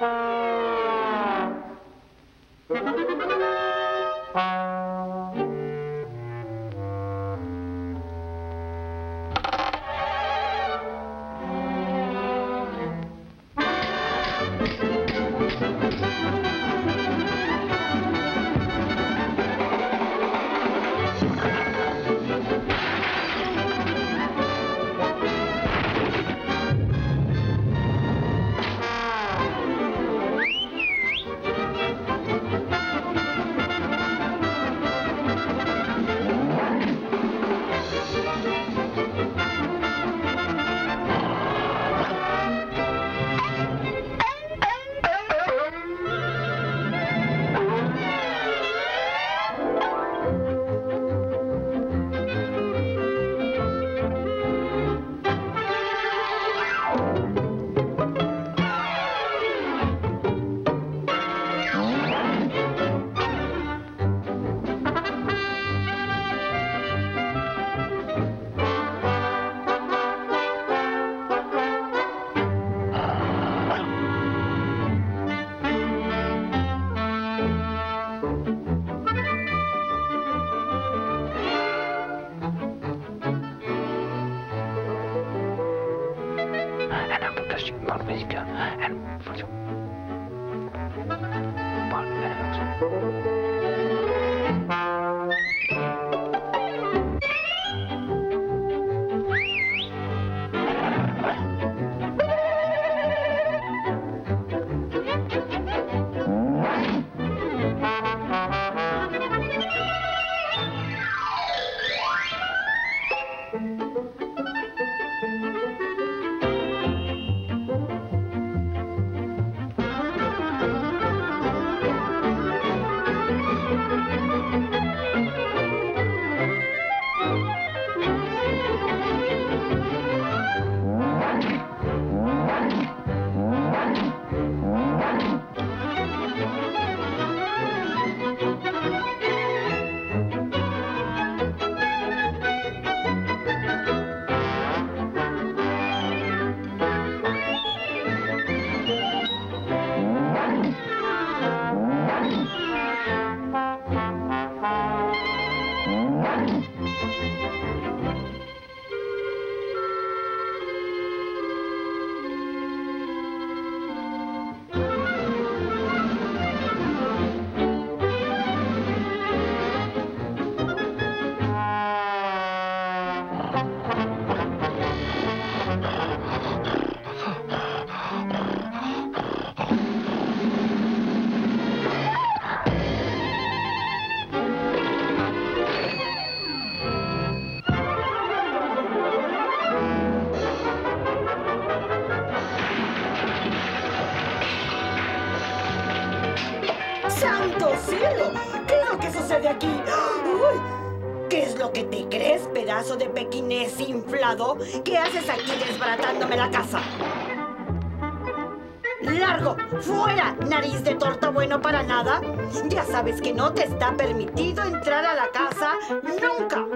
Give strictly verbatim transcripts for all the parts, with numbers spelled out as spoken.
And for you. ¡Santo cielo! ¿Qué es lo que sucede aquí? ¡Uy! ¿Qué es lo que te crees, pedazo de pequinés inflado? ¿Qué haces aquí desbaratándome la casa? ¡Largo! ¡Fuera! ¡Nariz de torta bueno para nada! Ya sabes que no te está permitido entrar a la casa nunca.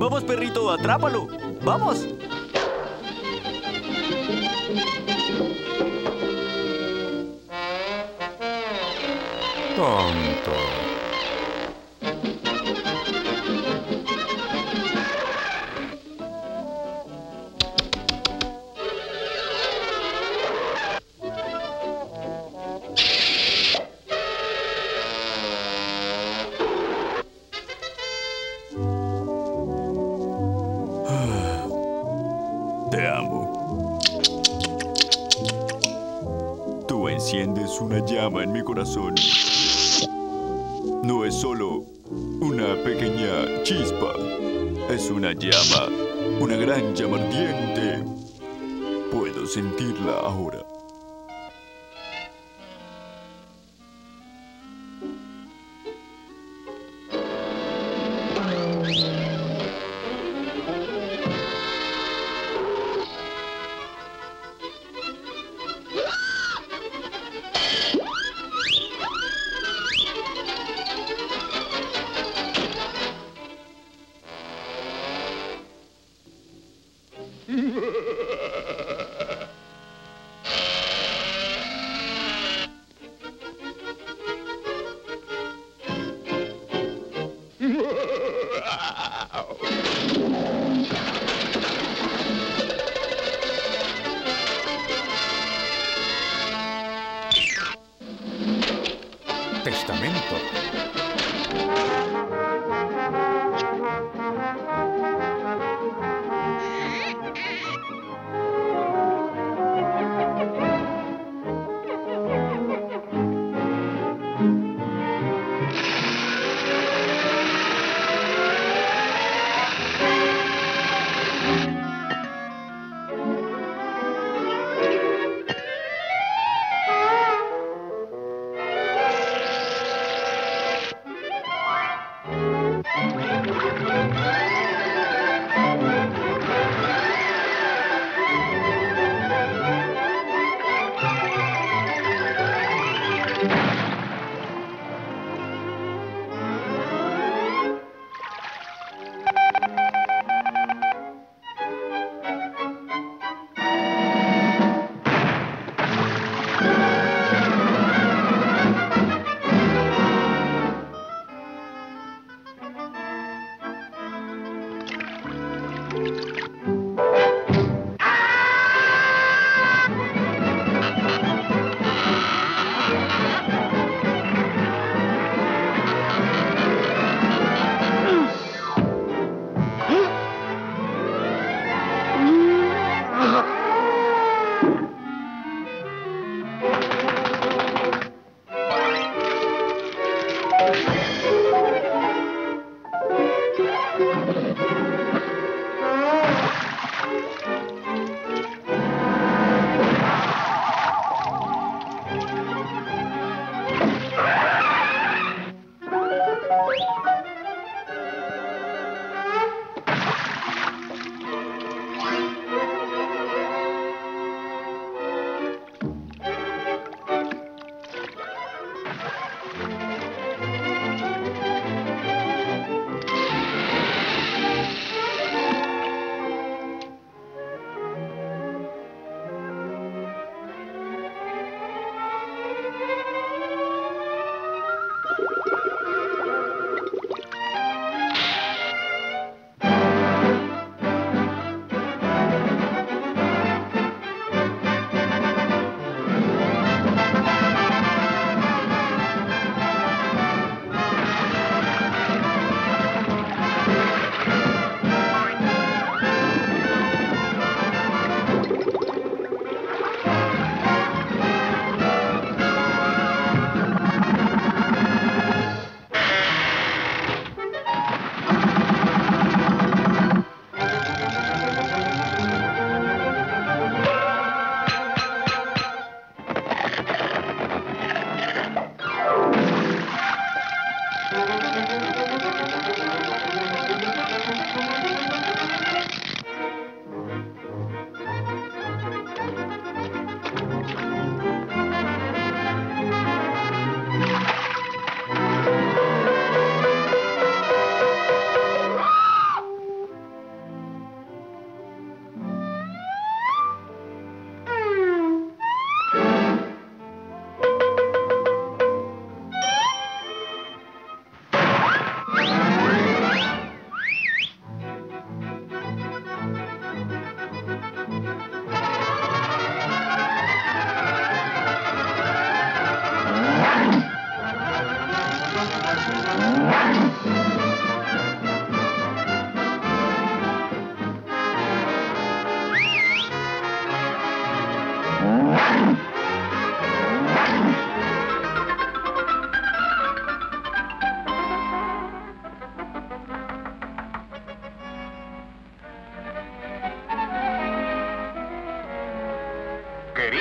Vamos, perrito, atrápalo. ¡Vamos! Tonto. Una llama en mi corazón. No es solo una pequeña chispa, es una llama, una gran llama ardiente. Puedo sentirla ahora.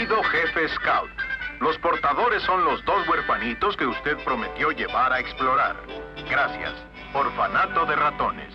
querido jefe Scout, los portadores son los dos huerfanitos que usted prometió llevar a explorar. Gracias, Orfanato de Ratones.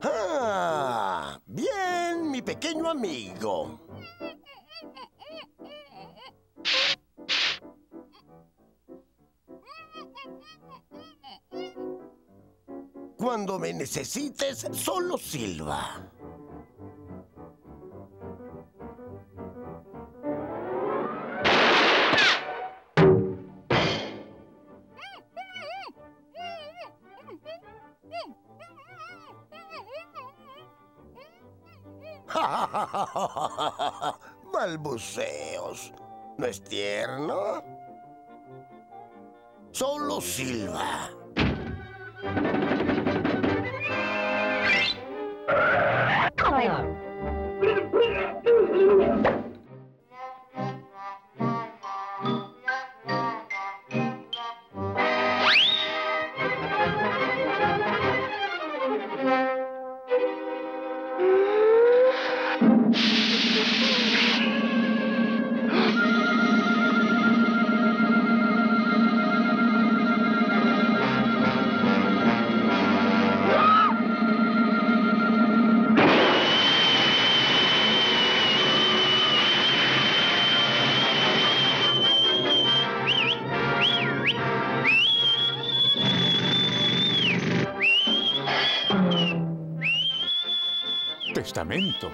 ¡Ah! Bien, mi pequeño amigo. Cuando me necesites, solo silba. Balbuceos. ¿No es tierno? Solo silba. Testamento.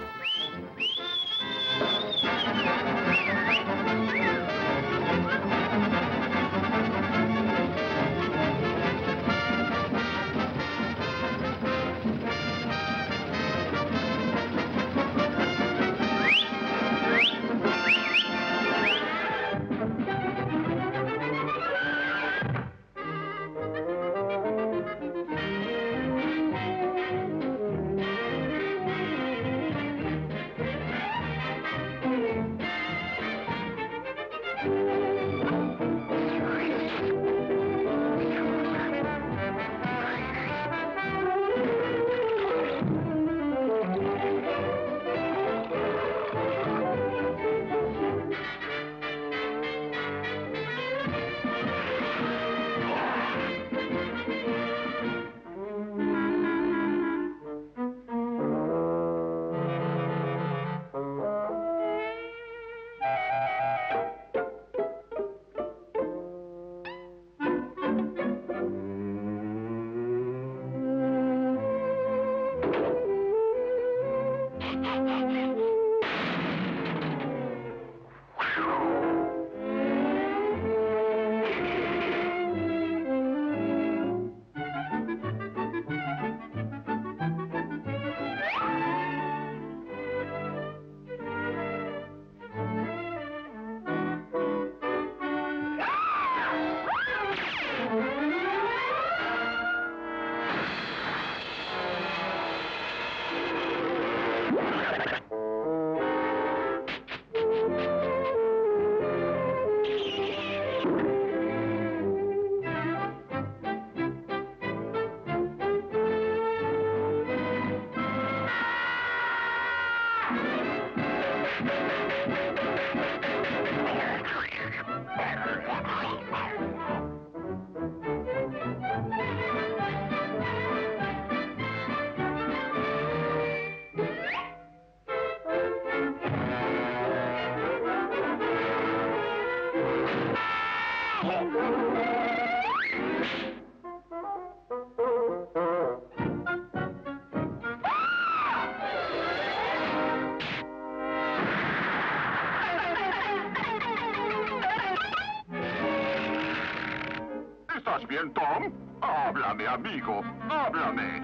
¿Estás bien, Tom? Háblame, amigo, háblame.